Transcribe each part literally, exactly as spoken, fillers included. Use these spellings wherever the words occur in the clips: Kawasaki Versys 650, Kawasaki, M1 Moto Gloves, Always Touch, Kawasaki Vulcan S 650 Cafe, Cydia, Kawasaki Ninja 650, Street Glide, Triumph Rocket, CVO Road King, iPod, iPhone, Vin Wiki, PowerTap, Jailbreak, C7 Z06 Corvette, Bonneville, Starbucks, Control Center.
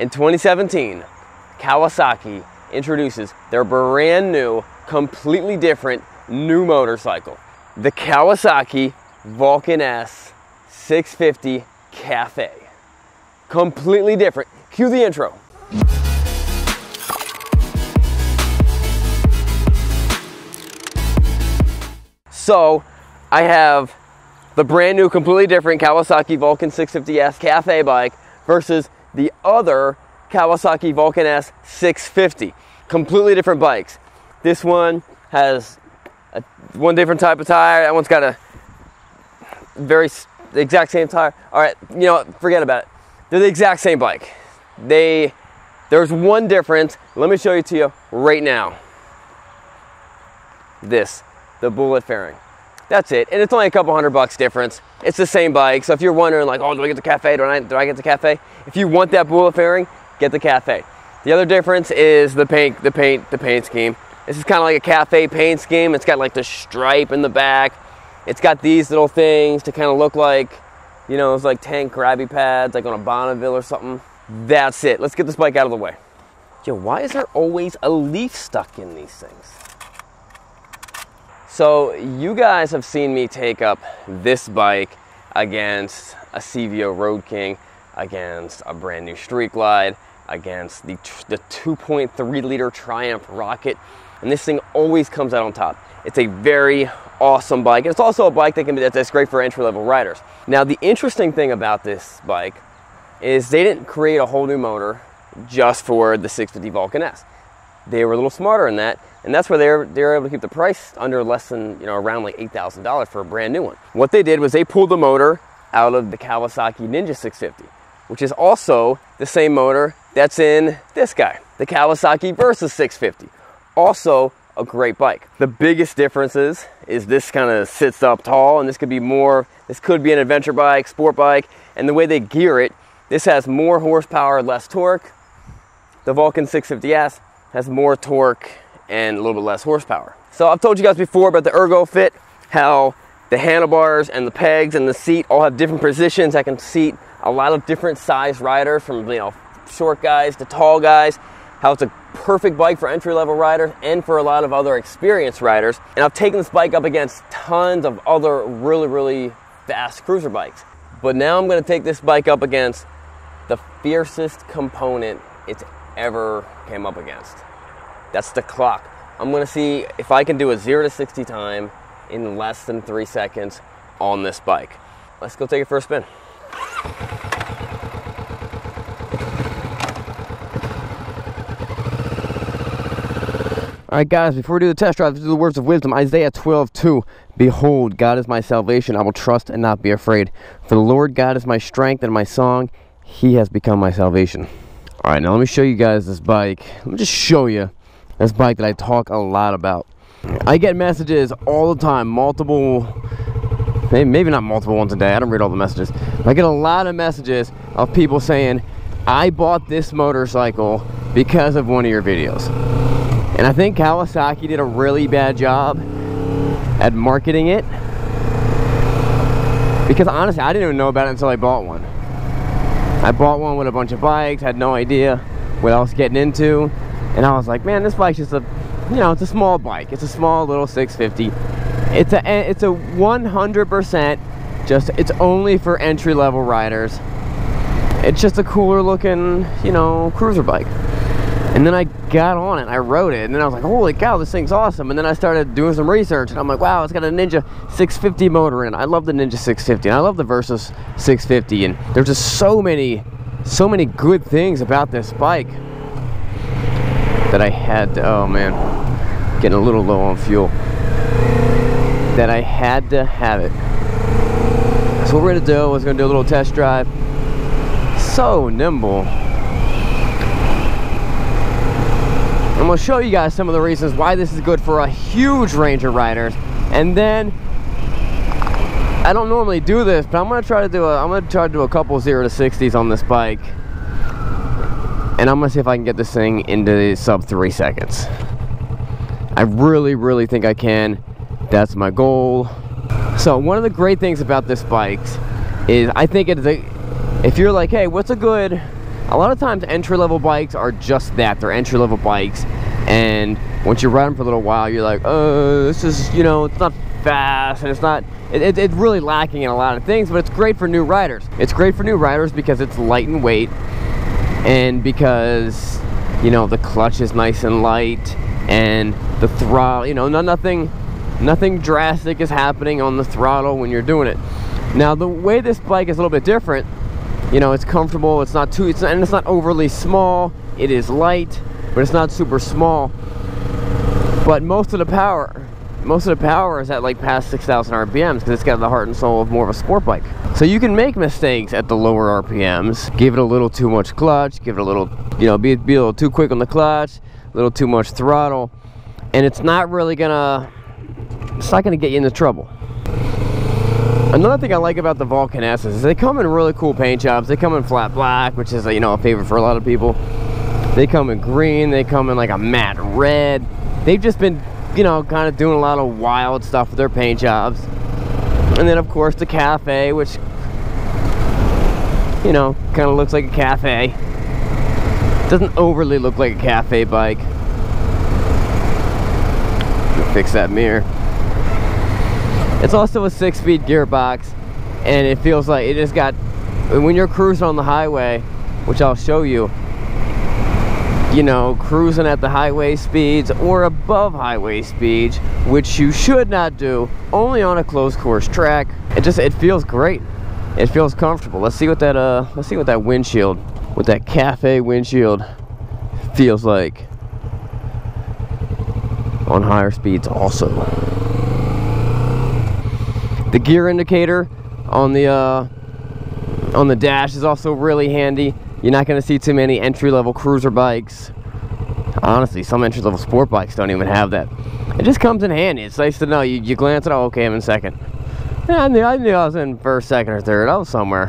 In twenty seventeen, Kawasaki introduces their brand new, completely different new motorcycle, the Kawasaki Vulcan S six fifty Cafe. Completely different. Cue the intro. So I have the brand new, completely different Kawasaki Vulcan six fifty S Cafe bike versus the other Kawasaki Vulcan S six fifty. Completely different bikes. This one has a, one different type of tire. That one's got a very the exact same tire. All right, you know what? Forget about it. They're the exact same bike. They there's one difference. Let me show you to you right now. This, the bullet fairing. That's it, and it's only a couple hundred bucks difference. It's the same bike, so if you're wondering like, oh, do I get the Cafe, do I, do I get the Cafe? If you want that bullet fairing, get the Cafe. The other difference is the paint, the paint, the paint scheme. This is kind of like a Cafe paint scheme. It's got like the stripe in the back. It's got these little things to kind of look like, you know, it's like tank grabby pads, like on a Bonneville or something. That's it, let's get this bike out of the way. Yo, why is there always a leaf stuck in these things? So you guys have seen me take up this bike against a C V O Road King, against a brand new Street Glide, against the, the two point three liter Triumph Rocket, and this thing always comes out on top. It's a very awesome bike. It's also a bike that can be, that's great for entry-level riders. Now the interesting thing about this bike is they didn't create a whole new motor just for the six fifty Vulcan S. They were a little smarter in that, and that's where they were, they were able to keep the price under less than, you know, around like eight thousand dollars for a brand new one. What they did was they pulled the motor out of the Kawasaki Ninja six fifty, which is also the same motor that's in this guy, the Kawasaki Versys six fifty. Also a great bike. The biggest differences is this kind of sits up tall, and this could be more, this could be an adventure bike, sport bike, and the way they gear it, this has more horsepower, less torque. The Vulcan six fifty S has more torque and a little bit less horsepower. So I've told you guys before about the ergo fit, how the handlebars and the pegs and the seat all have different positions. I can seat a lot of different size riders, from, you know, short guys to tall guys, how it's a perfect bike for entry-level riders and for a lot of other experienced riders. And I've taken this bike up against tons of other really, really fast cruiser bikes. But now I'm gonna take this bike up against the fiercest component it's ever came up against. That's the clock. I'm gonna see if I can do a zero to sixty time in less than three seconds on this bike. Let's go take it for a spin. All right, guys, before we do the test drive, these are the words of wisdom. Isaiah twelve two. Behold, God is my salvation. I will trust and not be afraid. For the Lord God is my strength and my song. He has become my salvation. All right, now let me show you guys this bike. Let me just show you this bike that I talk a lot about. I get messages all the time, multiple, maybe not multiple ones a day. I don't read all the messages. I get a lot of messages of people saying, I bought this motorcycle because of one of your videos. And I think Kawasaki did a really bad job at marketing it, because honestly, I didn't even know about it until I bought one. I bought one with a bunch of bikes, had no idea what I was getting into, and I was like, man, this bike's just a, you know, it's a small bike. It's a small little six fifty. It's a, it's a one hundred percent just, it's only for entry-level riders. It's just a cooler looking, you know, cruiser bike. And then I got on it, I rode it, and then I was like, holy cow, this thing's awesome. And then I started doing some research, and I'm like, wow, it's got a Ninja six fifty motor in it. I love the Ninja six fifty, and I love the Versys six fifty, and there's just so many, so many good things about this bike that I had to, oh man, getting a little low on fuel, that I had to have it. So what we're gonna do is we're gonna do a little test drive. So nimble. I'm gonna show you guys some of the reasons why this is good for a huge range of riders. And then, I don't normally do this, but I'm gonna try to do a, I'm gonna try to do a couple zero to sixties on this bike. And I'm gonna see if I can get this thing into the sub three seconds. I really, really think I can. That's my goal. So one of the great things about this bike is I think it's a, if you're like, hey, what's a good A lot of times entry-level bikes are just that, they're entry-level bikes, and once you ride them for a little while, you're like, oh, this is, you know, it's not fast, and it's not, it, it, it's really lacking in a lot of things, but it's great for new riders. It's great for new riders because it's light in weight, and because, you know, the clutch is nice and light, and the throttle, you know, not, nothing, nothing drastic is happening on the throttle when you're doing it. Now, the way this bike is a little bit different, you know, it's comfortable, it's not too, it's not, and it's not overly small, it is light, but it's not super small. But most of the power, most of the power is at like past six thousand R P Ms, because it's got the heart and soul of more of a sport bike. So you can make mistakes at the lower R P Ms, give it a little too much clutch, give it a little, you know, be, be a little too quick on the clutch, a little too much throttle, and it's not really gonna, it's not gonna get you into trouble. Another thing I like about the Vulcan S is they come in really cool paint jobs. They come in flat black, which is, you know, a favorite for a lot of people. They come in green. They come in like a matte red. They've just been, you know, kind of doing a lot of wild stuff with their paint jobs. And then, of course, the cafe, which, you know, kind of looks like a cafe. Doesn't overly look like a cafe bike. Fix that mirror. It's also a six-speed gearbox, and it feels like it just got, when you're cruising on the highway, which I'll show you, you know, cruising at the highway speeds or above highway speeds, which you should not do, only on a closed course track. It just, it feels great. It feels comfortable. Let's see what that, uh, let's see what that windshield, what that cafe windshield feels like on higher speeds also. The gear indicator on the uh, on the dash is also really handy. You're not going to see too many entry-level cruiser bikes. Honestly, some entry-level sport bikes don't even have that. It just comes in handy. It's nice to know. You, you glance at, oh, okay, I'm in second. Yeah, I knew, I knew I was in first, second, or third. I was somewhere,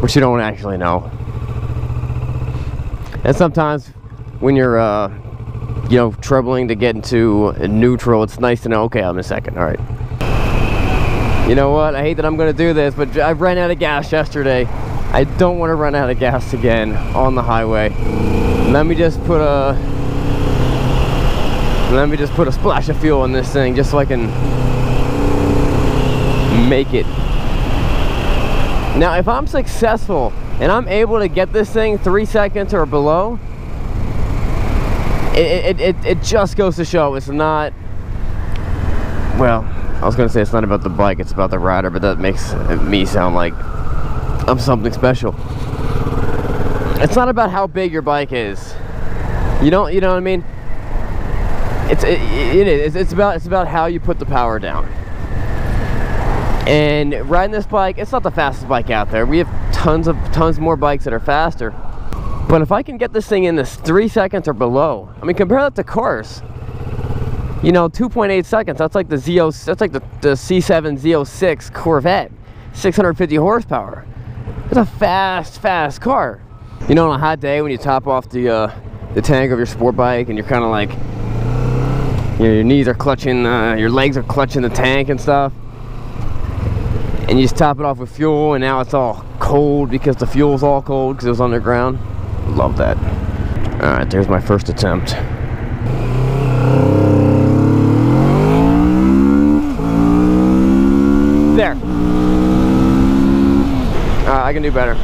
which you don't actually know. And sometimes when you're, uh, you know, troubling to get into neutral, it's nice to know, okay, I'm in second. All right. You know what, I hate that I'm going to do this, but I ran out of gas yesterday. I don't want to run out of gas again on the highway. Let me just put a... Let me just put a splash of fuel in this thing, just so I can make it. Now, if I'm successful and I'm able to get this thing three seconds or below, it, it, it, it just goes to show it's not... Well... I was going to say it's not about the bike, it's about the rider, but that makes me sound like I'm something special. It's not about how big your bike is. You don't, you know what I mean? It's it, it is it's about it's about how you put the power down. And riding this bike, it's not the fastest bike out there. We have tons of tons more bikes that are faster. But if I can get this thing in this three seconds or below, I mean, compare that to cars. You know, two point eight seconds, that's like the Z oh six, that's like the, the C seven Z oh six Corvette, six hundred fifty horsepower. It's a fast, fast car. You know, on a hot day when you top off the uh, the tank of your sport bike and you're kind of like, you know, your knees are clutching, uh, your legs are clutching the tank and stuff. And you just top it off with fuel, and now it's all cold because the fuel's all cold because it was underground. Love that. All right, there's my first attempt. There. Uh, I can do better.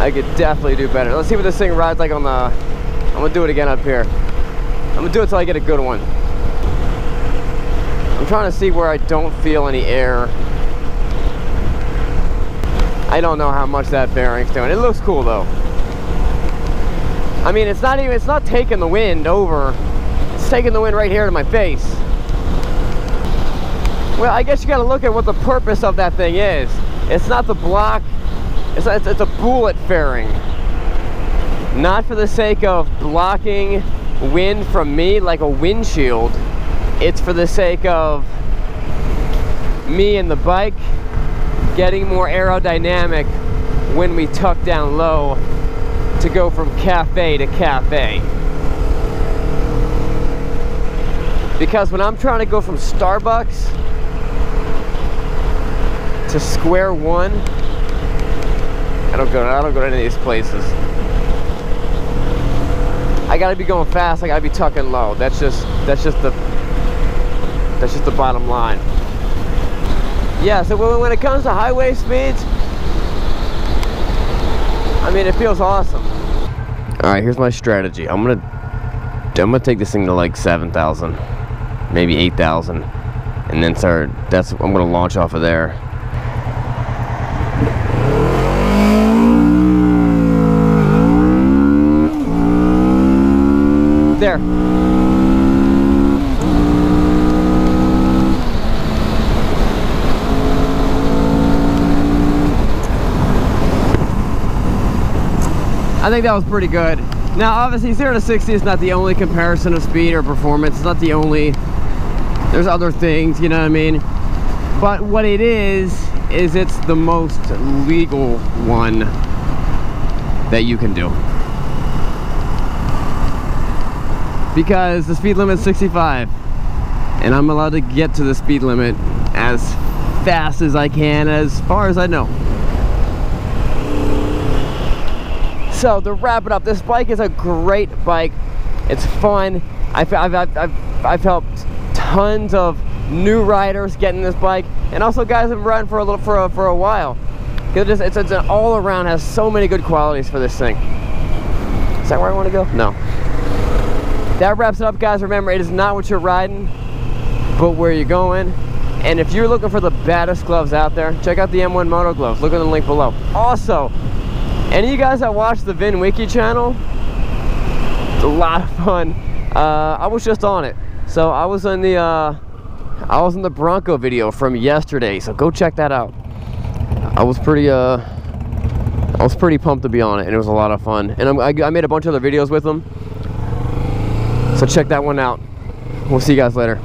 I could definitely do better. Let's see what this thing rides like on the... I'm gonna do it again up here. I'm gonna do it till I get a good one. I'm trying to see where I don't feel any air. I don't know how much that bearing's doing. It looks cool though. I mean, it's not even... It's not taking the wind over. It's taking the wind right here to my face. Well, I guess you gotta look at what the purpose of that thing is. It's not the block, it's, not, it's, it's a bullet fairing. Not for the sake of blocking wind from me like a windshield. It's for the sake of me and the bike getting more aerodynamic when we tuck down low to go from cafe to cafe. Because when I'm trying to go from Starbucks to square one, I don't go I don't go to any of these places. I gotta be going fast, I gotta be tucking low. That's just that's just the that's just the bottom line. Yeah, so when, when it comes to highway speeds, I mean, it feels awesome. All right, here's my strategy. I'm gonna I'm gonna take this thing to like seven thousand, maybe eight thousand, and then start. That's I'm gonna launch off of there. There. I think that was pretty good. Now, obviously, zero to sixty is not the only comparison of speed or performance. It's not the only. There's other things, you know what I mean? But what it is, is it's the most legal one that you can do. Because the speed limit's sixty-five, and I'm allowed to get to the speed limit as fast as I can, as far as I know. So to wrap it up, this bike is a great bike. It's fun. I've, I've, I've, I've, I've helped tons of new riders getting this bike, and also guys have been riding for a little for a, for a while. It just, it's, it's an all around, has so many good qualities for this thing. Is that where I want to go? No. That wraps it up, guys. Remember, it is not what you're riding, but where you're going. And if you're looking for the baddest gloves out there, check out the M one Moto Gloves. Look at the link below. Also, any of you guys that watch the Vin Wiki channel, it's a lot of fun. Uh, I was just on it. So I was on the, uh, I was in the Bronco video from yesterday. So go check that out. I was pretty, uh, I was pretty pumped to be on it, and it was a lot of fun. And I'm, I, I made a bunch of other videos with them. So check that one out. We'll see you guys later.